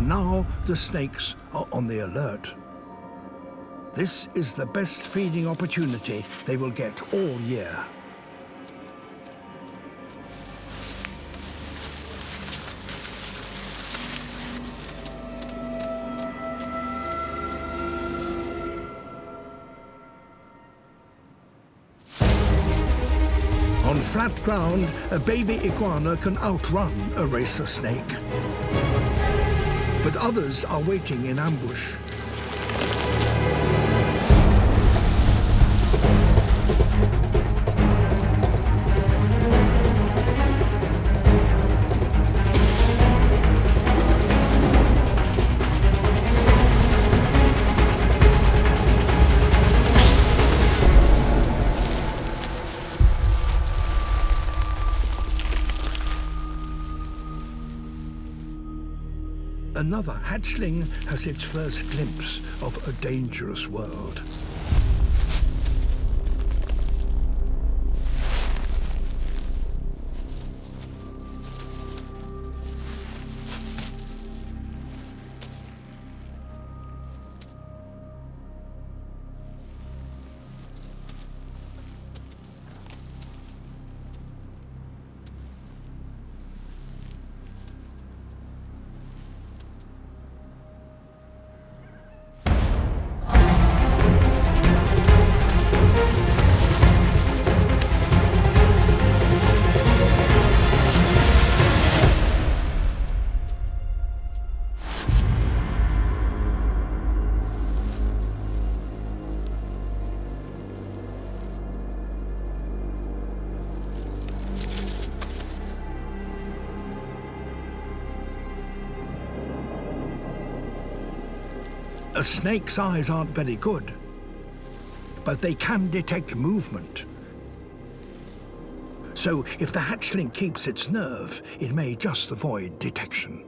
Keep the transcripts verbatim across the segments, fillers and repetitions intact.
and now the snakes are on the alert. This is the best feeding opportunity they will get all year. On flat ground, a baby iguana can outrun a racer snake. But others are waiting in ambush. Another hatchling has its first glimpse of a dangerous world. A snake's eyes aren't very good, but they can detect movement. So if the hatchling keeps its nerve, it may just avoid detection.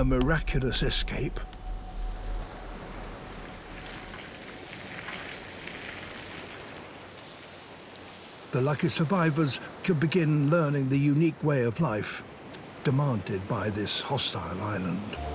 A miraculous escape. The lucky survivors could begin learning the unique way of life demanded by this hostile island.